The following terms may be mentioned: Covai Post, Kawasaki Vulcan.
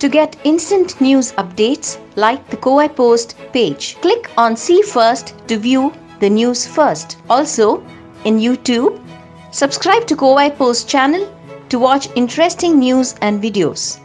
To get instant news updates, like the Covai Post page. Click on See First to view the news first. Also, in YouTube, subscribe to Covai Post channel to watch interesting news and videos.